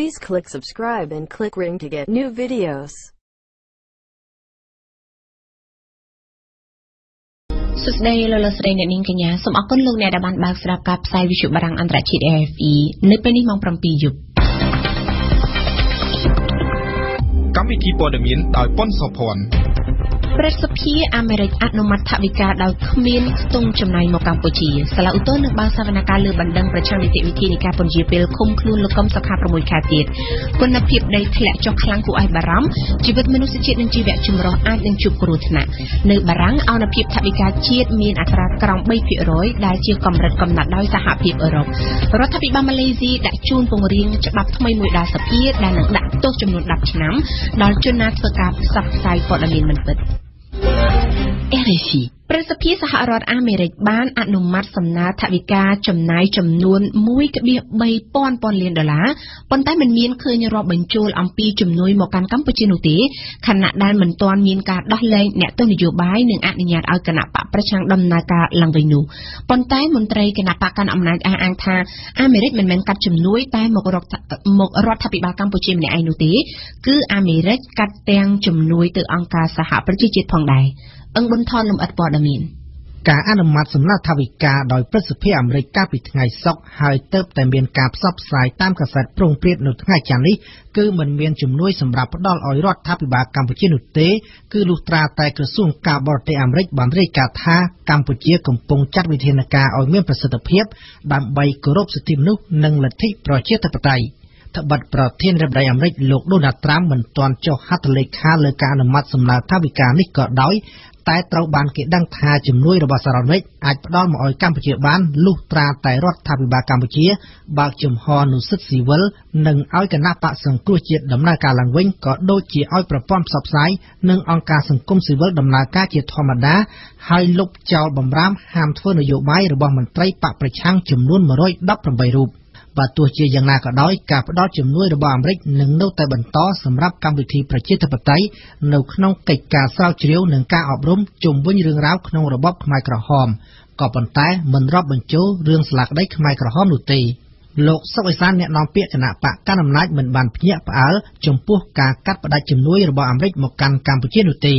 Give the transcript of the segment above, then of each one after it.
Please click subscribe and click ring to get new videos. Susday lolosrey net ning kenya som akon lung net da ban baak srap ka phsai vichu barang antrachit RFI នៅ ពេល នេះ ម៉ោង 7 យប់ កម្មវិធី ព័ត៌មាន ដោយ ប៉ុន សុភ័ណ្ឌ ប្រសិទ្ធភាព អាមេរិក អនុម័ត ថវិកា ដោយ គ្មាន ស្ទង់ ចំណាយ មក កម្ពុជា សាលា ឧត្តរ នឹង បើក សវនកម្ម លើ បណ្ដឹង ប្រចាំ នីតិវិធី នៃ ការ ពន្យា ពេល ឃុំ ខ្លួន លោក កឹម សុខា 6 ខែ ទៀត គុណភាព ដី ធ្លាក់ ចុះ ខ្លាំង គួរ ឲ្យ បារម្ភ ជីវិត មនុស្ស ជាតិ និង ជីវៈ ចម្រុះ អាច នឹង ជួប គ្រោះ ថ្នាក់ នៅ បារាំង អនុភាព ថវិកា ជាតិ មាន អត្រា ក្រោម 3% ដែល ជា កម្រិត កំណត់ ដោយ សហភាព អឺរ៉ុប រដ្ឋាភិបាល ម៉ាឡេស៊ី ដាក់ ជូន ពង្រៀង ច្បាប់ ថ្មី មួយ ដល់ សភា ដែល នឹង ដាក់ ទោស ចំនួន 10 ឆ្នាំ ដល់ ជន ណា ធ្វើ ការ ផ្សព្វផ្សាយ ព័ត៌មាន មិន ពិត RFI ប្រសិទ្ធភាពសហរដ្ឋអាមេរិក បាន អនុម័ត សំណើ ថវិកា ចំណាយ ចំនួន 1.3000 លាន ដុល្លារ ប៉ុន្តែ មិន មាន ឃើញ រាប់ បញ្ចូល អំពី ជំនួយ មក កាន់ កម្ពុជា នោះ ទេ ខណៈ ដែល មិន ទាន់ មាន ការ ដោះ លែង អ្នក ទស្សន នយោបាយ និង អនុញ្ញាត ឲ្យ គណៈបក ប្រឆាំង ដំណើរ ការ ឡើង វិញ នោះ ប៉ុន្តែ មន្ត្រី គណៈបក កាន់ អំណាច អះអាង ថា អាមេរិក មិន មែន កាត់ ជំនួយ តែ មក រដ្ឋាភិបាល កម្ពុជា ម្នាក់ ឯង នោះ ទេ គឺ អាមេរិក កាត់ ទាំង ជំនួយ ទៅ អង្គការ សហប្រជាជាតិ ផង ដែរ អង្គបន្ថនលំអិតព័ត៌មានការអនុម័តសំណើថវិកាដោយប្រសិទ្ធភាពអាមេរិកកាលពីថ្ងៃសុក្រហើយទៅតែមានការផ្សព្វផ្សាយតាមកាសែតព្រំព្រៀបនៅថ្ងៃច័ន្ទនេះគឺមិនមានជំនួយសម្រាប់ផ្ដល់ឲ្យរដ្ឋាភិបាលកម្ពុជានោះទេគឺលុះត្រាតែក្រសួងការបរទេសអាមេរិកបានរាយការណ៍ថាកម្ពុជាកំពុងចាត់វិធានការឲ្យមានប្រសិទ្ធភាពដើម្បីគោរពសិទ្ធិមនុស្សនិងលទ្ធិប្រជាធិបតេយ្យ រដ្ឋាភិបាលកម្ពុជាបើកជំហរ បាទទោះជាយ៉ាងណាក៏ដោយការផ្ដោតជំនួយរបស់អាមេរិកនឹងនៅតែបន្តសម្រាប់កម្មវិធីប្រជាធិបតេយ្យនៅក្នុងកិច្ចការស្រាវជ្រាវនិងការអប់រំជំវិញរឿងរ៉ាវក្នុងរបបខ្មែរក្រហមក៏ប៉ុន្តែមិនរាប់បញ្ចូលរឿងស្លាកដីខ្មែរក្រហមនោះទេ លោកសុកអេសានអ្នកនាំពាក្យគណៈបកកណ្ដាលអំណាចមិនបានភ្ញាក់ផ្អើលចំពោះការកាត់ផ្ដាច់ជំនួយរបស់អាមេរិកមកកាន់កម្ពុជានោះទេ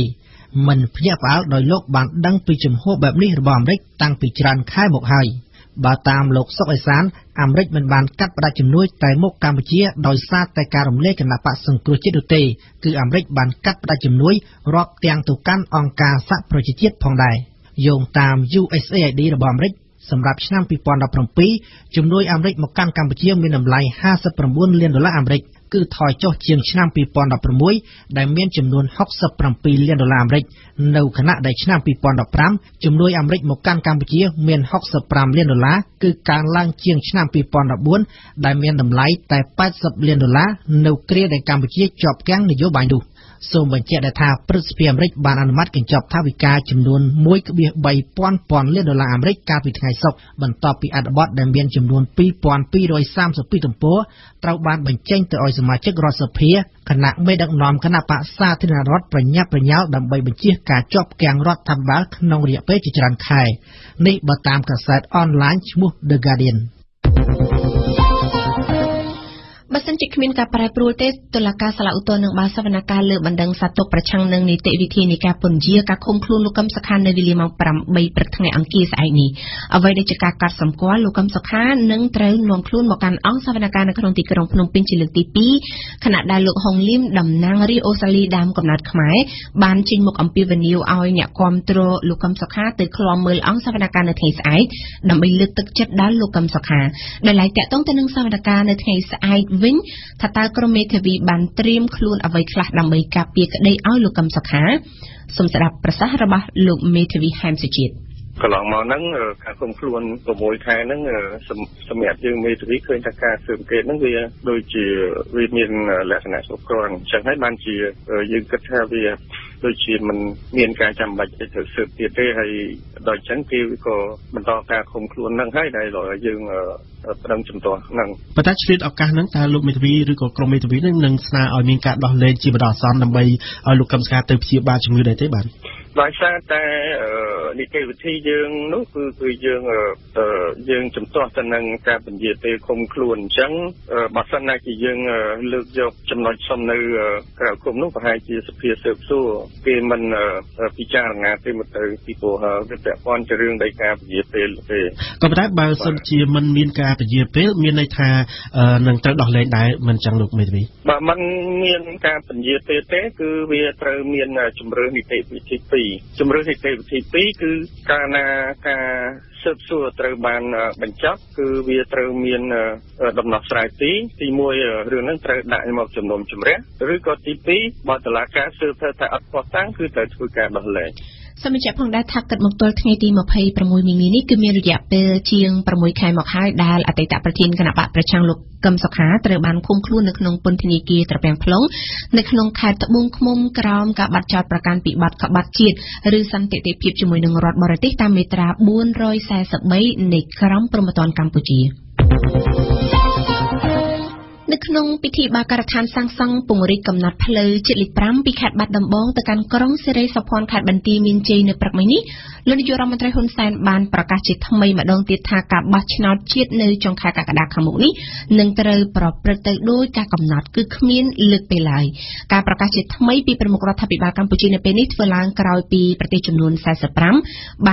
មិនភ្ញាក់ផ្អើលដោយលោកបានដឹងពីជំហរបែបនេះរបស់អាមេរិកតាំងពីច្រើនខែមកហើយ បើតាមលោកសុកអេសានអាមេរិកមិនបានកាត់ផ្ដាច់ជំនួយតែមកកម្ពុជាដោយសារតែការរំលែកគណបក្សសង្គ្រោះជាតិនោះទេគឺអាមេរិកបានកាត់ផ្ដាច់ជំនួយរាប់ទាំងទៅកាន់អង្គការសហប្រជាជាតិផងដែរយោងតាម USAID របស់ អាមេរិក សម្រាប់ ឆ្នាំ 2017 ជំនួយអាមេរិកមកកាន់កម្ពុជា មាន តម្លៃ 59 លាន ដុល្លារ អាមេរិក គឺថយចុះជាង ឆ្នាំ 2016 ដែលមាន ចំនួន 67 លាន ដុល្លារ អាមេរិក នៅខណៈដែល ឆ្នាំ 2015 ជំនួយអាមេរិកមកកាន់កម្ពុជា មាន 65 លាន ដុល្លារ គឺកើនឡើងជាង ឆ្នាំ 2014 ដែលមាន តម្លៃ តែ 80 លាន ដុល្លារ នៅគ្រាដែលកម្ពុជាជាប់គាំងនយោបាយនោះ សូមបញ្ជាក់ថាព្រឹទ្ធសភាអាមេរិកបានអនុម័តកញ្ចប់ថវិកាចំនួន 1.3000 លាន ដុល្លារ អាមេរិក កាលពីថ្ងៃសុក្របន្ទាប់ពីអត្ថបទដែលមានចំនួន 2232 ទំព័រត្រូវបានបញ្ចេញទៅឲ្យសមាជិករដ្ឋសភាគណៈមេដឹកនាំគណៈបក្សសាធារណរដ្ឋប្រញាប់ប្រញាល់ដើម្បីបញ្ជាការជាប់គាំងរដ្ឋាភិបាលក្នុងរយៈពេលជាច្រើនខែនេះបើតាមកាសែតអនឡាញឈ្មោះ The Guardian បើសិនជាគ្មានការប្រែប្រួលទេតុលាការសាលាឧត្តរនឹងបានសវនកម្មលើបណ្ដឹងសាទកប្រឆាំងនឹងនីតិវិធីនៃការពន្យាការឃុំខ្លួនលោកកឹមសុខានៅវេលាម៉ោង 8 ព្រឹកថ្ងៃអង្គារស្អែកនេះអ្វីដែលជាការកាត់សម្គាល់លោកកឹមសុខានឹងត្រូវនាំខ្លួនមកកាន់អង្គសវនកម្មនៅថ្ងៃស្អែក ដែលតែកតងទៅនឹងសវនកម្មនៅថ្ងៃស្អែកវិញថាតើក្រុមមេធាវីបានត្រៀមខ្លួនអ្វីខ្លះដើម្បីការពារក្តីឲ្យលោកកឹមសុខា កន្លងមកហ្នឹងការឃុំខ្លួន 6 ខែហ្នឹងសម្រាប់យើងមេធាវីឃើញថាការស៊ើបអង្កេតហ្នឹងវាដូចជាវាមានលក្ខណៈស្របគ្នាអញ្ចឹងហើយបានជាយើងគិតថាវាដូចជាមិនមានការចាំបាច់ទៅស៊ើបទៀតទេហើយដល់អញ្ចឹងគេក៏បន្តការឃុំខ្លួនហ្នឹងហើយដែលយើងប្រឹងចំទាស់ហ្នឹងប៉ុន្តែឆ្លៀតឱកាសហ្នឹងតើលោកមេធាវីឬក៏ក្រុមមេធាវីនឹងស្នើឲ្យមានការដោះលែងជាបណ្ដោះអាសន្នដើម្បីឲ្យលោកកឹមសុខាទៅព្យាបាលជំងឺដែរទេបាទ By Santa, Nikkei, no food, young Chumtota and Captain Yate, Concluan Jung, Masanaki, young, look job, Chumnot Sumner, Cracom, Haiti, Pierce, so, Payman, Pichanga, Payment people have that one during the cap, Yapel. Come back by some German mean cap, Yapel, Minata, and Tadolay Diamond Jungle, maybe. But one mean cap and Yapel, we are throwing me and Chumberni. ជំរឿននីតិវិធី សម្ភារៈផងដែលថាកាត់មកទល់ថ្ងៃទី នៅក្នុងពិធីបាការឋានសាងសង់ពង្រីកកំណត់ផ្លូវជាតិលីប្រាំពីខេត្តបាត់ដំបងទៅកាន់ក្រុងសេរីសភ័ណ្ឌខេត្តបន្ទាយមានជ័យនៅព្រឹកនេះលោកនាយករដ្ឋមន្ត្រីហ៊ុនសែនបានប្រកាសជាថ្មីម្ដងទៀតថាការ ចំបាច់នេះនេះដើម្បីរៀបចំការបាត់ឆ្នោតមួយដែលត្រឹមត្រូវយុត្តិធម៌និងអាចជឿទុកចិត្តបានម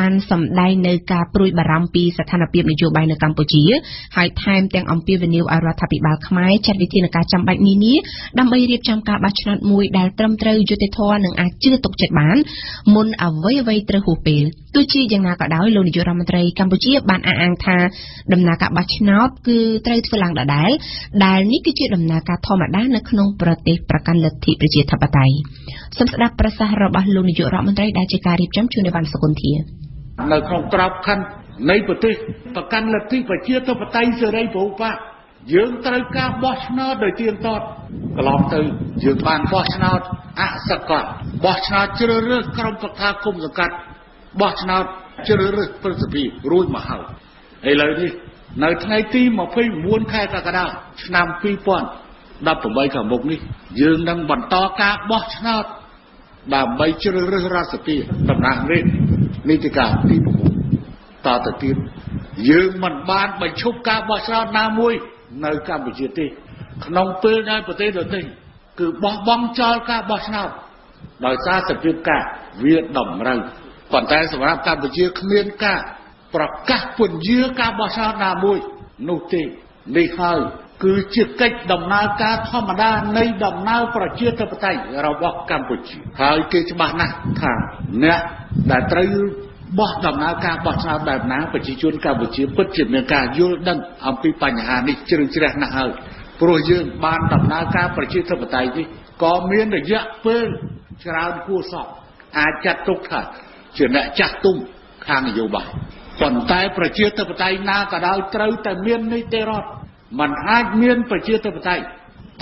ុនអ្វីៗត្រូវហួសពេលទោះជាយ៉ាងណាក៏ដោយលោកនាយករដ្ឋមន្ត្រីកម្ពុជាបានអះអាងថាដំណើរការបោះឆ្នោតគឺត្រូវធ្វើឡើងដដែលដែលនេះគឺជាដំណើរការធម្មតានៅក្នុងប្រទេសប្រកាន់លទ្ធិប្រជាធិបតេយ្យសេរីពហុបក យើងត្រូវការបោះឆ្នោតដោយទៀងទាត់ យើងមិនបានបញ្ឈប់ការបោះឆ្នោតណាមួយនៅកម្ពុជាទេ បោះដំណើរការបោះឆ្នោតបែបណាប្រជាជនកម្ពុជាពិតជាមានការយល់ដឹងអំពីបញ្ហានេះជ្រឹងជ្រះណាស់ហើយព្រោះយើងបានដំណើរការប្រជាធិបតយនេះក៏មានរយៈពេលច្រើនគួរសមអាចចាត់ទុកថាជាអ្នកចាស់ទុំខាងនយោបាយប៉ុន្តែប្រជាធិបតយ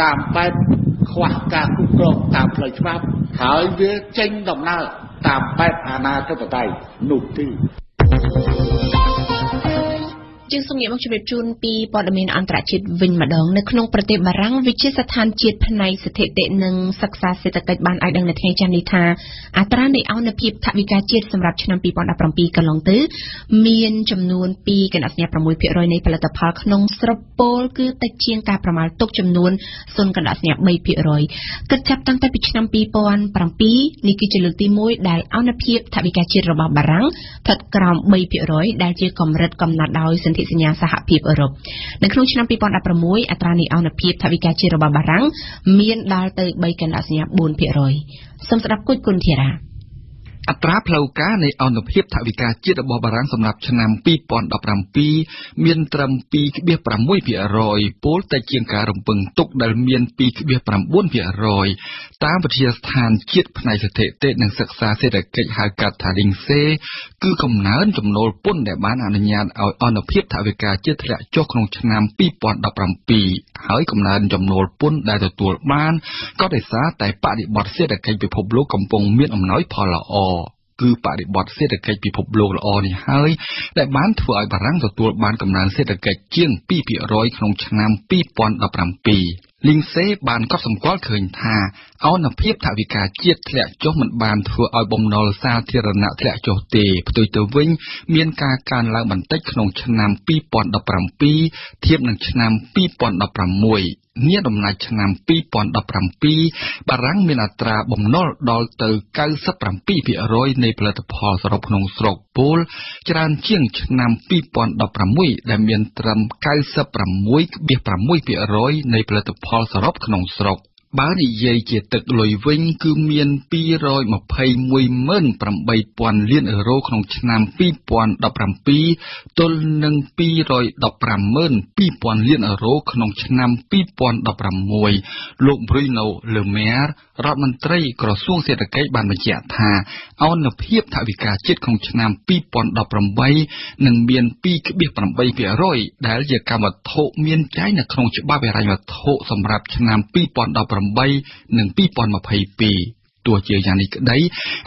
តាមបែបខ្វះការគ្រប់គ្រងតាមផ្លូវច្បាប់ហើយវាចេញដំណើរតាមបែប អាណាធិបតេយ្យនោះទេ ជាសង្កេតមកជ្រាបជូនពីព័ត៌មានអន្តរជាតិវិញម្ដងនៅក្នុងប្រទេសបារាំងវិជាស្ថានជាតិផ្នែកស្ថិតិនិងសិក្សាសេដ្ឋកិច្ចបានឲ្យដឹងនៅថ្ងៃច័ន្ទនេះថាអត្រានៃអនុភាពថវិកាជាតិសម្រាប់ឆ្នាំ 2015 ក្នុងឆ្នាំ 2016 អត្រានៃអនុភាពថវិកាជាតិរបស់បារាំង មានដល់ទៅ 3.4% សូមស្ដាប់គុជគុណធីរ៉ា អត្រាផ្លូវការនៃអនុភាពថវិកាជាតិរបស់បារាំងសម្រាប់ឆ្នាំ 2017 មានត្រឹម 2.6% ពោលតែជាការរំពឹងទុកដែលមាន 2.9% តាមវិទ្យាស្ថានជាតិផ្នែកស្ថិតិនិងសិក្សាសេដ្ឋកិច្ចហៅកាត់ថា RINGSE គឺកំណើនចំនួនពន្ធដែលបានអនុញ្ញាតឲ្យអនុភាពថវិកាជាតិធ្លាក់ចុះក្នុងឆ្នាំ 2017 ហើយកំណើនចំនួនពន្ធដែលទទួលបានក៏ដោយសារតែបរិបទសេដ្ឋកិច្ចពិភពលោកកំពុងមានអំណោយផលល្អ គឺបរិបទសេដ្ឋកិច្ចពិភពលោកល្អនេះហើយដែលបានធ្វើឲ្យបារាំងទទួលបានកំណើនសេដ្ឋកិច្ចជាង 2% ក្នុងឆ្នាំ 2017 Linh xế bàn có sầm quát khởi thà, áo nằm phép thả vị cả chiết lẹ chốt một bàn vừa ở bồng nò xa thì là nạ lẹ chốt tề, tôi tớ vinh miên ca can lao bản tích nông chân nam pi pòn đập rằm pi, thiếp nông chân nam pi pòn đập rằm muội, nghĩa đồng nà chân nam pi pòn đập rằm pi, bà ráng miên tra bồng nò đòi từ cao sấp rằm pi bị rồi nề bờ tập hò sọc nông sọc bồ, chân chiêng chân nam pi pòn đập rằm muội là miên trầm cao sấp rằm muội bị rồi nề bờ tập Hãy subscribe cho kênh Bá đi dây chỉ tật lùi vinh cư miên pi rồi mà phay mùi mơn pram bay pon liên ở rô không nam pi pon đập pram pi tol nâng pi rồi đập pram mơn pi pon liên ở rô không nam pi pon đập pram mùi lộn bùi nâu lờ mé rọt mần tây cỏ xuống xe đặc cái bàn mà chẹt thà ao nộp hiệp thạo vì cả chết không nam pi pon đập pram bay nâng miên pi cứ biết pram bay về rồi đã giờ cả một thộ miên trái là không chịu ba về lại một thộ sầm rạp nam pi pon đập bay nâng pi pon mà phải piตัวเจียอย่างนี้ก็ได้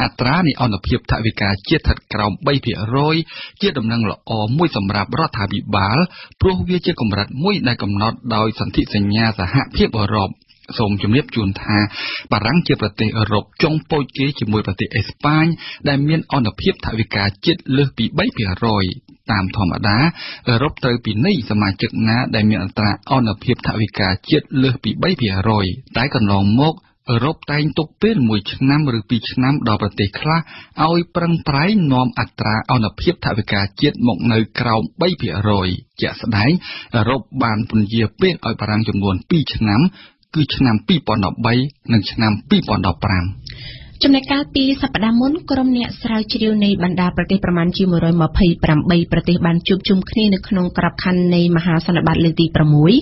อัตราในอนุภาพทวิกาเจียถัดกล่าวใบเพียร้อยเจียดำนังหล่อมวยสำหรับรอดทาบิบาลพระเวียเจียกำรัดมวยในกำนอดโดยสันติสัญญาสหเพียบรอบสมจมเรียบจูนทาบารังเจียประเทศรบจงโปเกจมวยประเทศเอสปานได้เมียนอนุภาพทวิกาเจียเลือปีใบเพียร้อยตามธรรมดารบเตยปีนี้สมาชิกนะได้มีอัตราอนุภาพทวิกาเจียเลือปีใบเพียร้อยใต้กำลองมกรบแต่งตกเป็นมวยชนะหรือปีชนะดอกประเทศคลาเอาไอ้ปรังไพรนอมอัตราเอาหนับเพียบทวิกาเจียดหมกในกราวใบเพียรอยจะแสดงรบบานปุ่นเยียเป็นเอาปรังจำนวนปีชนะคือชนะปีปอนดอกใบหนึ่งชนะปีปอนดอกปรามจำในการปีสัปดาห์มุนกรมเนี่ยสาวจีเดียวในบรรดาประเทศประมาณจีมวยมาเผยปรำใบประเทศบรรจุจุ่มคณีในขนมกรับคันในมหาสนบัตเลตีประมุย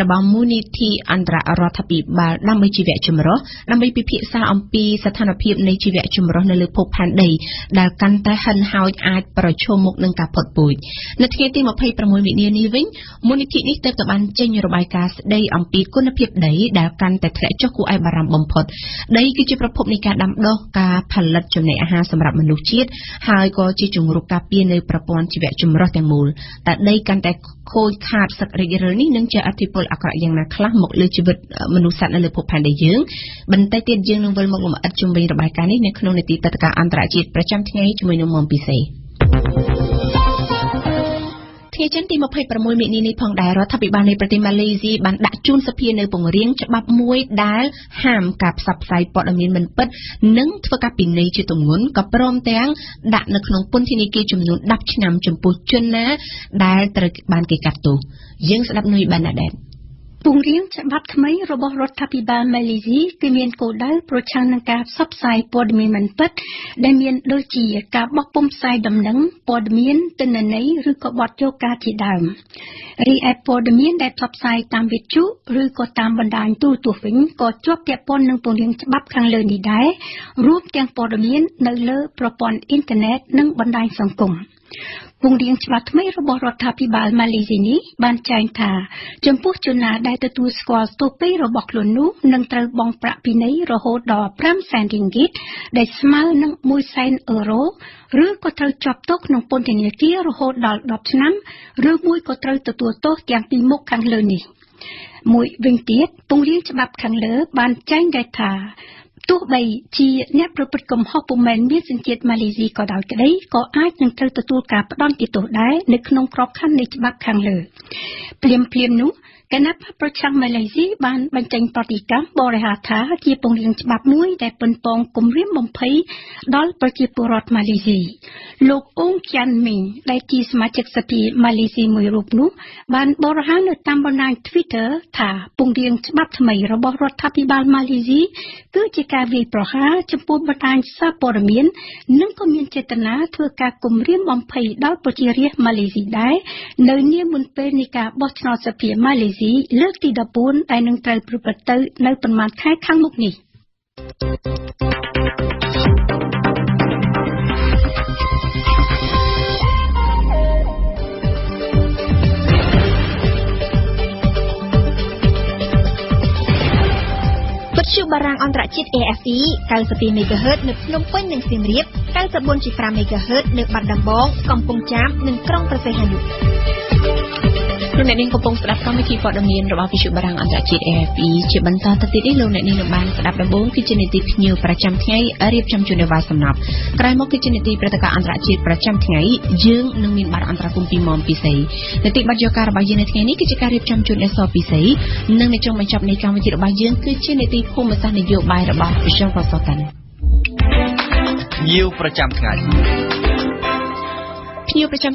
ระบำมูนิธีอันตรอรทปีบาลำใบจีเวจุมรลำใบพิพิษาอัมปีสถานพิบในจีเวจุมรในเลือพกพันใดดากันแต่หันหายอาจประชมมุกหนึ่งกับผดปุ๋ยในที่ที่มาเผยประมุยวิเนียนิวิ่งมูนิธีนี้เติบโตบันเจนระบายการได้อัมปีกุนพิบใดดากันแต่แถลจกูไอบารมบมพดได้กิจประพบในการดำดอกกาผลัดจำในอาหารสำหรับมนุษย์ชีตหายก็จะจุงรุกกาเปียในประปอนชีวจุมรอดแตงมูลแต่ได้การแต่โคยขาดสักระยะนี้เนื่องจากอธิปลอักระยังนักคลาหมกเลยชีวิตมนุษย์สัตว์เลยผูกพันได้เยอะบรรทัดเตียนเยอะลงบนหมกลมอัดจุมเบยระบายการนี้ในขนมในตีตะการอันตรายชีตประจำที่ไงจุมเบยนมอมพิเศษที่จันทีมาเผยประมวยมิณีในพองได้รัฐบาลในประเทศมาเลเซียบันดาจูนสเปียในปงเรียงฉบับมวยได้ห้ามกับสับไซปอดอมินมันเปิดนึ่งทวกับปินในจุดตรงนู้นกับพร้อมแตงดักนักหนงปุ่นที่นิเกจุมนุนดับชนำจุมปูชนนะได้ตระบานเกกัตโตยังสลับนุยบันดาแดนปงเรียงฉบับทำไมระบบรัฐบาลมาเลเซียที่มีนโกได้ประชันนังกับสับไซปอดอมินมันเปิดได้มีนโดยจีกับบกปุ่มไซดำนังปอดมินตินไหนหรือกับบอดโยกาที่ดำรีแอปปอดมินได้ทับไซตามวิจุหรือก็ตามบรรดาตู้ตัวฝิงก็จวบเปียปนนังปงเรียงฉบับครั้งเลยนี้ได้รวมแกงปอดมินในเลือประปอนอินเทอร์เน็ตนังบรรดาสังคมวงเรียงฉบับไม่ระบบรัฐพิบาลมาเลเซียนี้บานแจงทาจมพูกจุนาได้ตัวสกอร์ตัวไประบบหลวงนู้นังเตอบองประพินัยระโหดอพร่ำแสนริงกิตได้สมาร์นังมุยแสน€หรือก็เตอจับโต๊ะนงปนเทนิกี้ระโหดอดอกน้ำหรือมุยก็เตอตัวโต๊ะอย่างปีมุกขังเลยนี่มุยวิ่งเตี้ยปงเรียงฉบับขังเลือบานแจงได้ทาตัวใบจีเนปรปกรมฮอกปูแมนเมียสังเกตมาเลเซียก็ได้ก็ได้ก็อาจยังเติร์ตัวกับด้านติดตัวได้ในขนมครอบขั้นในฉบับขังเลยเปลี่ยนนู้คณะประชามาเลเซียบานบรรจัยปฏิกรรมบริหารท้าที่ปงเรียงฉบับมวยได้ปนปองกลุ่มเรียมบ่มเพยดอลประจีปุรดมาเลเซียลูกองค์ยันมิงได้ที่สมาชิกสภามาเลเซียมวยรูปนู้บานบริหารในตามบนในทวิตเตอร์ท้าปงเรียงฉบับทำไมระบบรัฐพิบาลมาเลเซียคือจะการวิปรหารจำปูบรรดาซาปอร์เมียนนั่งก็มีเจตนาเพื่อการกลุ่มเรียมบ่มเพยดอลประจีเรียมาเลเซียได้ในเนี่ยมุนเป็นในการบอชนอสภามาเลเซียเลือกตีดับปูนได้หนึ่งใจปลุกประตูในประมาณค่ายข้างมุกนี้ปัจจุบันอันตรจิต RFI 94 เมกะเฮิรตซ์หนึ่งลมเป็นหนึ่งเสียงเรียบ95.5 เมกะเฮิรตซ์หนึ่งบัดดัมบองกำปงจ้ามหนึ่งกล้องประเสริฐหายุ New Pracham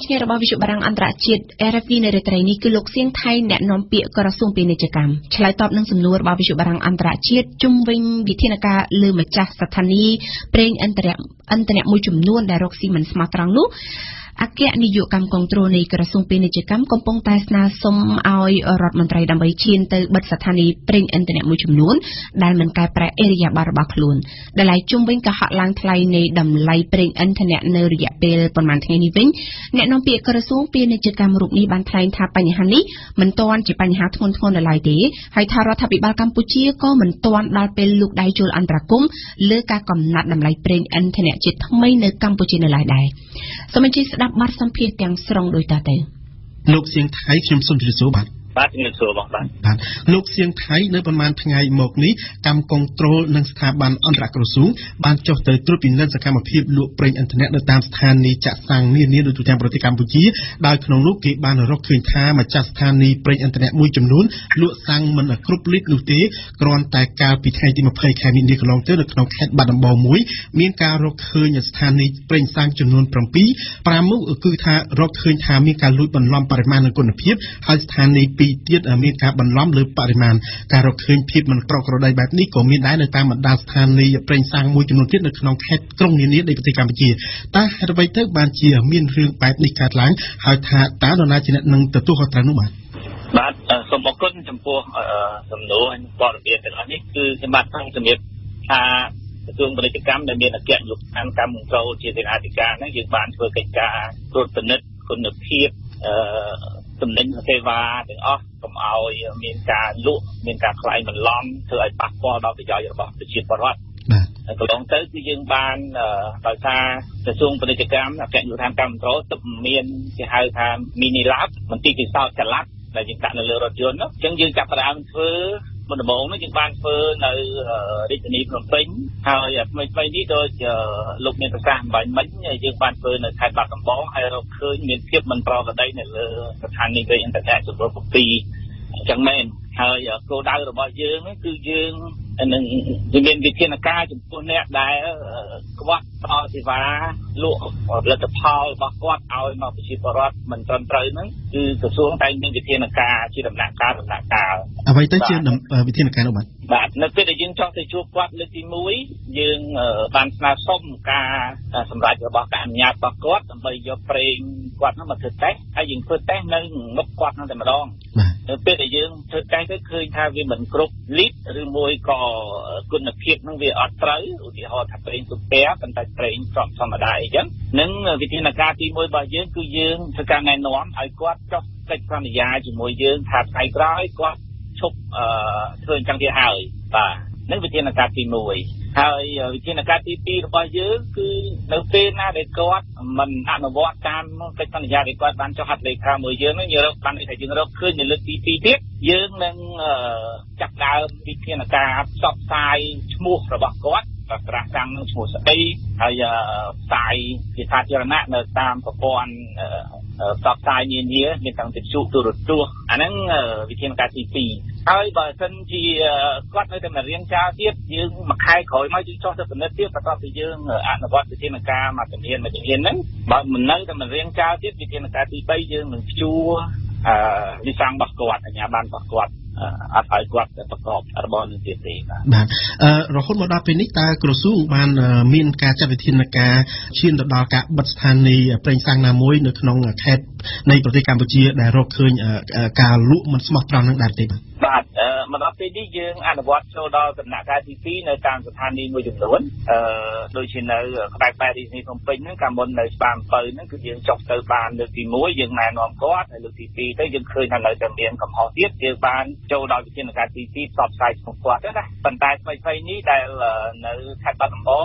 Chair of Barang Andrachit, RFI Neretraini, Kuloxin Thai, Net Non Pier Corasum Pinecham, Chalitop Nansumur, Babishu Barang Andrachit, Jumwing, Bitinaka, Lumachas Satani, Praying Antanet Muchum Nun, Daroxim and Smatrangu. Akia ni yuk kam kontrol ni kerasung penejekam kompong taisna som aoi rot menteri dan bayi cinta bersatani pring internet mucum nun dan menkai pra area barbaklun. Dalai cumbing kahak lang telai ni dan lai pring internet neria pel permantai ni ving. Nek nompi kerasung penejekam rukni bantai tapanyahan ni mentoan cipanyahan tuan-tuan dalai de. Hai tarot habibal Kampuchia ko mentoan dal pel luk dai jul antrakum leka komnat dan lai pring internet cit mai ne Kampuchia dalai dai. Semenjis Look លោកសៀងថៃខ្ញុំសូមជម្រាបសួរបាទលោកសៀងថៃនៅប្រមាណថ្ងៃមកនេះកម្មគងត្រូលនឹងស្ថាប័នអន្តរក្រសួងបានចុះទៅត្រួតពិនិត្យសកម្មភាពលក់ប្រេងឥន្ធនៈនៅតាមស្ថានីយ៍ចាក់សាំងមាន មានការរកឃើញស្ថានីយ៍ប្រេងសាំងចំនួន ដល់វិធានការរបស់បាទនៅពេលដែលយើងចង់ទៅជួបគាត់លើកទី គុណភាពនឹងវាអត់ត្រូវឧទាហរណ៍ថាប្រេងសុខភាពបន្តធ្វើយ៉ាងគេហើយបាទនឹងវិធានការទី យើងនឹងចាប់ដើមវិធានការផ្សព្វផ្សាយឈ្មោះរបស់គាត់ បាទរហូតមកដល់ពេលនេះតើក្រសួងបានមានការចាត់វិធានការឈានទៅដល់ការបិទស្ថានីយ៍ប្រេងសាំងណាមួយនៅក្នុងខេត្តនៃប្រទេសកម្ពុជាដែលរកឃើញការលក់មិនស្មោះត្រង់នឹងដែរទេបាទមកដល់ពេលនេះយើងអនុវត្តចូលដល់ដំណាក់កាលទី 2 នៅតាមស្ថានីយ៍មួយចំនួនដោយជានៅផ្នែកប៉ែទីនេះខ្ញុំពេញហ្នឹងក៏មិននៅស្បាន 7 ហ្នឹងគឺយើងចុះទៅបានលើកទី 1 យើងណែនាំគាត់ឲ្យលើកទី 2 ទៅយើងឃើញថានៅតែមានកំហុសទៀតយើងបានចូលដល់វិធានការទី 2 ផ្សព្វផ្សាយឈ្មោះគាត់ណាបន្តតែថ្មីៗនេះដែលនៅខេត្តបាត់ដំប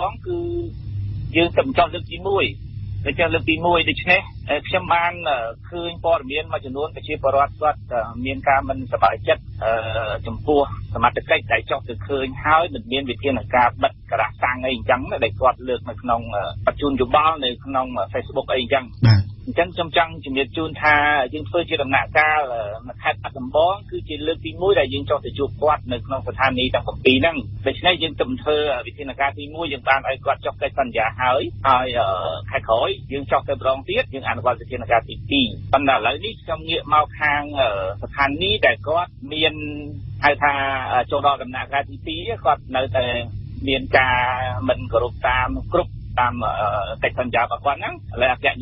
ងគឺយើងកំចុះលើកទី 1 អញ្ចឹងខ្ញុំចង់ជំរាបជូនថាយើងធ្វើជាដំណាក់កាលខេត្តបាត់ដំបង លោកលោកស្រីថៃនិយាយអំពីបញ្ហាប្រេងឥន្ធនៈនៅក្នុងប្រទេសកម្ពុជានេះដែរយើងឃុញថានៅក្នុងរយៈពេលប្រមាណថ្ងៃមកនេះតម្លៃប្រេងឥន្ធនៈនៅក្នុងប្រទេសកម្ពុជានឹងហាក់បីដូចជាបានហក់ឡើងថ្លៃ លោករីកប្រេងឥន្ធនៈនៅកម្ពុជាកាលពីថ្ងៃទី សម្លៃប្រេងឥន្ធនៈគាត់ឡើងចុះអញ្ចឹងទៅអញ្ចឹងយើងបានជំនុំគ្នាបង្កើតរូបមន្តដែលមានការយល់ព្រមពីក្រសួងទាំង មិញយើងឃើញថាតម្លៃប្រេងគឺនៅវាឡើងបន្តិចក៏ប៉ុន្តែការឡើងចុ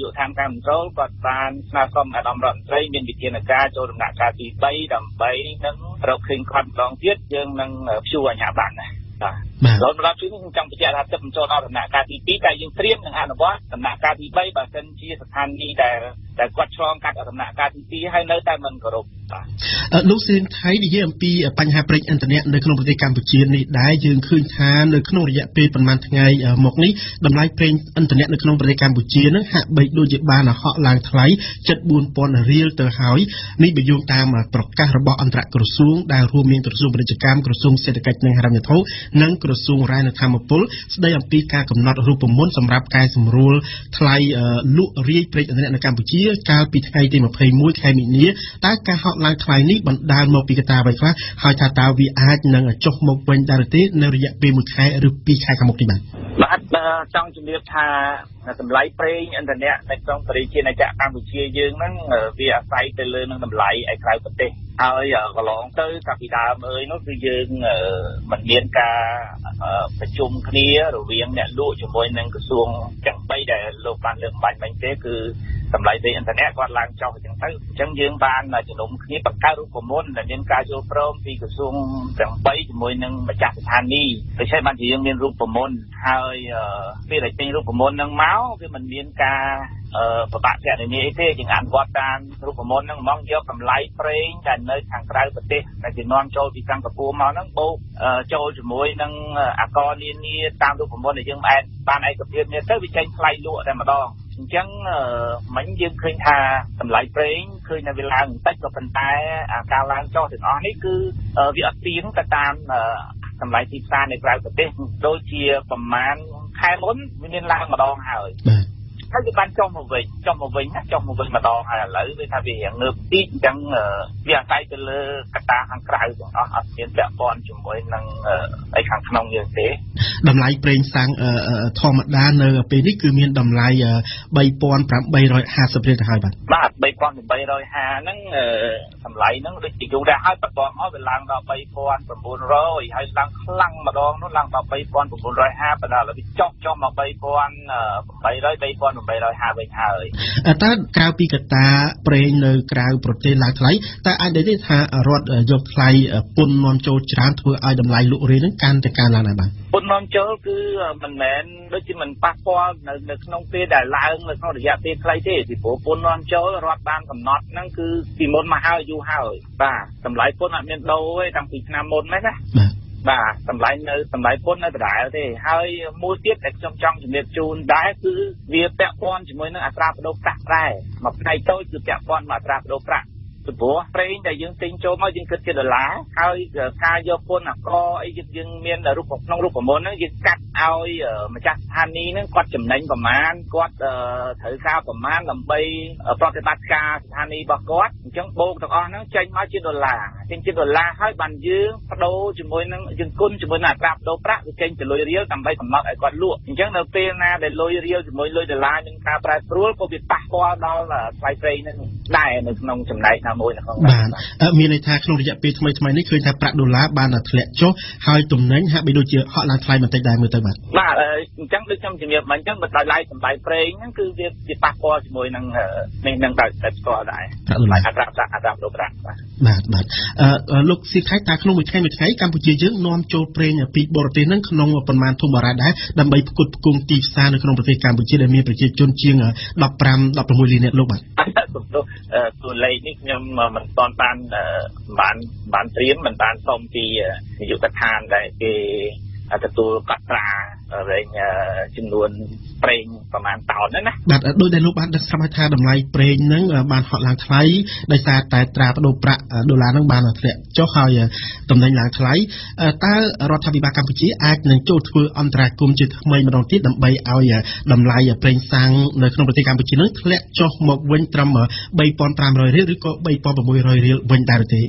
ះទាំងអស់នេះគឺវាអត់ទៀងទៅតាមតម្លៃទីផ្សារនៅក្រៅប្រទេសដូចជាប្រមាណខែមុនវាមានឡើងម្ដងហើយ ហើយវាតែទៅលើកត្តាខាងក្រៅទាំងអស់អត់មានពាក់ព័ន្ធជាមួយនឹងអីខាងក្នុងយើងទេតម្លៃប្រេងសាំងធម្មតានៅពេលនេះគឺមានតម្លៃ 3,850 ហើយវិញហើយអត់តើក្រៅពីកត្តាប្រេងនៅក្រៅប្រទេសឡើងថ្លៃតើអាចនិយាយថារដ្ឋយកថ្លៃពន្ធនាំចូលច្រើនធ្វើឲ្យតម្លៃលក់រាយនឹងកាន់តែកើនឡើងដែរបាទពន្ធនាំចូលគឺមិនមែនដូចជាមិនប៉ះពាល់នៅក្នុងពេលដែលឡើងនៅក្នុងរយៈពេលខ្លីទេពីព្រោះពន្ធនាំចូលរដ្ឋបានកំណត់ហ្នឹងគឺពីមុនមកហើយយូរហើយបាទតម្លៃពន្ធអត់មានដូរទេតាំងពីឆ្នាំមុនហ្នឹងណា បាទតម្លៃនៅតម្លៃពន្ធនៅបដាលទេហើយមួយទៀតដែលខ្ញុំចង់ជំរាបជូនដែរគឺវាពាក់ព័ន្ធជាមួយនឹងអត្រាប្តូរប្រាក់ដែរមួយផ្នែកតូចគឺពាក់ព័ន្ធមកអត្រាប្តូរប្រាក់ ព្រោះប្រេងដែលយើងទិញចូលមកយើងគិតជាដុល្លារហើយការយកពន្ធអកឲ្យយើងមានរូបក្នុងរូបមន្តយើងកាត់ឲ្យម្ចាស់ស្ថានីនឹងគាត់ចំណេញប្រមាណគាត់ត្រូវការប្រមាណដើម្បីប្រតិបត្តិការស្ថានីរបស់គាត់អញ្ចឹងបូកទាំងអស់ហ្នឹងចេញមកជាដុល្លារអញ្ចឹងបូកទាំងអស់ហើយបានយើងបដូរជាមួយនឹងយន្តគុណជាមួយនឹងអត្រាប្តូរប្រាក់វាចេញទៅលុយរៀលដើម្បីកំណត់ឲ្យគាត់លក់អញ្ចឹងនៅពេលណាដែលលុយរៀលជាមួយលុយដុល្លារមានការប្រែប្រួលក៏វាប៉ះពាល់ដល់ថ្លៃប្រេងហ្នឹងដែរនៅក្នុងចំណែកណាមួយនៅក្នុងបាទមានន័យថាក្នុងរយៈពេលថ្មីៗនេះឃើញថាប្រាក់ដុល្លារបានតែធ្លាក់ចុះហើយ តម្លៃប្រេងហ្នឹងគឺវាប៉ះពាល់ជាមួយនឹងនឹងតែស្គាល់ដែរបាទបាទលោកស៊ីថៃតើក្នុងមួយថ្ងៃមួយថ្ងៃកម្ពុជាយើងនាំចូលប្រេងពីបរទេសហ្នឹងក្នុងប្រមាណធំបរិមាណដែរដើម្បីផ្គត់ផ្គង់ទីផ្សារនៅក្នុងប្រទេសកម្ពុជាដែលមានប្រជាជនជាង 10 15 បានត្រៀមមិនបានសុំពីយុគឋានដែលគេទទួលកត្រា រែងជំនួនប្រេងប្រមាណតោនហ្នឹងណាបាទដូចដែលនោះបាន ហើយបើសិនជាប្រៀបធៀបជាមួយនឹងតម្លៃពេញសាំងនៅប្រទេសមួយចំនួនទៀតកម្ពុជាយើងក៏មិនមែនថ្លៃជាងគេខ្លាំងដែរមានប្រទេសខ្លះថាប្រទេសខ្លះថ្លៃជាងយើងយ៉ាងដែរដូច្នេះខ្ញុំគិតថាមិនទាន់ដល់ពេលដែលយើងលុបដៃ ទៅធ្វើឲ្យតម្លៃ ប្រេងហ្នឹងឲ្យ វាចុះមកដល់ តម្លៃនោះដូចជាវាសមរម្យដែរហើយទេបាទបាទដូច្នេះ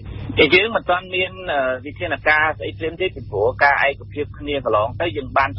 មានន័យ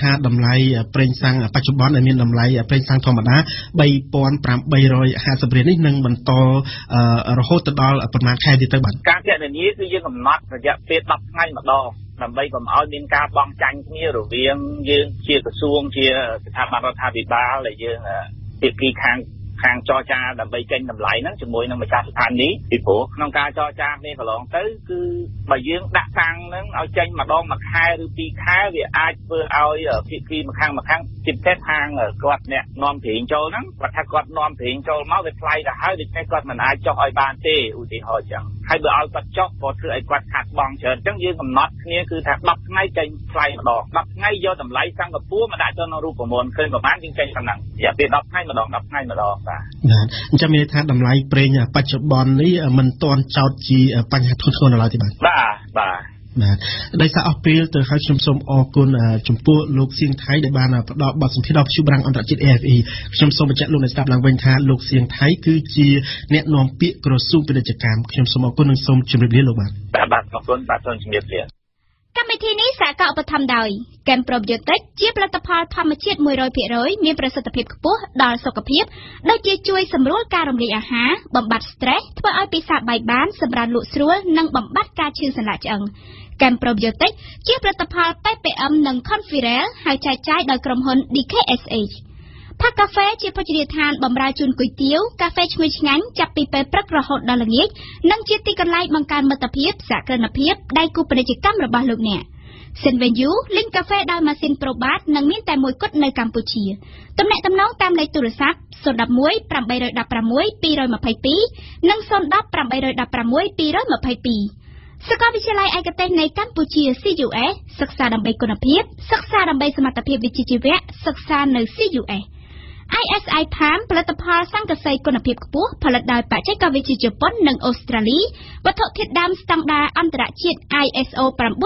ថាតម្លៃប្រេងសាំងបច្ចុប្បន្នដែលមានតម្លៃប្រេងសាំងធម្មតា ដើម្បីកម្អល់មានការបងចាញ់គ្នារវាងយើងជាក្រសួងជាស្ថាប័នរដ្ឋាភិបាលដែលយើងពីខាងចរចាដើម្បីចេញម្ដងមួយខែឬពីរខែវាអាចធ្វើឲ្យភាគីម្ខាងម្ខាងជិបតែខាងគាត់អ្នកនាំព្រៀងចូលហ្នឹងគាត់ថាគាត់នាំព្រៀងចូលមកវាថ្លៃទៅហើយដូចនេះគាត់មិនអាចចុះឲ្យបានទេឧទាហរណ៍ចឹងហើយបើឲ្យគាត់ចុះគាត់ធ្វើឲ្យគាត់ខាត់បងច្រើនចឹងយើងកំណត់គ្នាគឺថា 10 ថ្ងៃចេញថ្លៃម្ដង 10 ថ្ងៃយកតម្លៃសាំងកពួរមិនដាក់ទៅក្នុងរូបមន្តឃើញប្រហែលយើងចេញប៉ុណ្ណឹងរយៈពេល 10 ថ្ងៃម្ដង 10 ថ្ងៃម្ដងបាទ បាទដោយសារអស់ពេលទៅហើយខ្ញុំសូមអរគុណចំពោះលោកសៀងថៃដែលបានផ្ដល់បទសម្ភាសន៍ដល់វិទ្យុប្រាំងអន្តរជាតិ RFI ខ្ញុំសូមបញ្ជាក់លោកអ្នកស្ដាប់ឡើងវិញថាលោកសៀងថៃគឺជាអ្នកនាំពាក្យក្រសួងពាណិជ្ជកម្មខ្ញុំសូមអរគុណនិងសូមជម្រាបលាលោកបាទបាទអរគុណបាទសូមជម្រាបលា កម្មវិធីនេះសាកអបថំដោយ 100% មានប្រសិទ្ធភាពខ្ពស់ដល់សុខភាព stress ធ្វើឲ្យពិសាបាយបានសម្រាប់លក់ស្រួលនិងបំបត្តិការឈឺសន្លាក់ឆ្អឹង Kem Probiotic ជាផលិតផល PPM និង Conferel ហើយចែកចាយដោយក្រុមហ៊ុន DKSH ផាកកាហ្វេជាភោជនីយដ្ឋានបម្រើជូនគុយទាវកាហ្វេឈ្ងុយឆ្ងាញ់ចាប់ពីពេលព្រឹករហូតដល់ល្ងាចនិងជាទីកន្លែងបង្កើនមិត្តភាពសកម្មភាពដៃគូពាណិជ្ជកម្មរបស់លោកអ្នក សិនវិញយូលីងកាហ្វេដោយម៉ាស៊ីនប្រូបាតនិងមានតែមួយគត់នៅកម្ពុជាតំណែងតំណងតាមលេខទូរស័ព្ទ 011 812 222 និង 010 816 222 សាកលវិទ្យាល័យឯកទេសនៃកម្ពុជា CUS សិក្សាដើម្បីគុណភាពសិក្សាដើម្បីសមត្ថភាពវិជ្ជាជីវៈសិក្សានៅ CUS ISI Palm ផលិតផលស័ង្កសីគុណភាពខ្ពស់ផលិតដោយបច្ចេកវិទ្យាជប៉ុននិងអូស្ត្រាលីវត្ថុធាតុដើមស្តង់ដារអន្តរជាតិ ISO 9001:2008